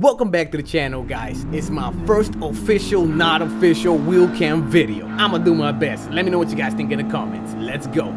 Welcome back to the channel, guys. It's my first official, not official wheel cam video. I'ma do my best. Let me know what you guys think in the comments. Let's go.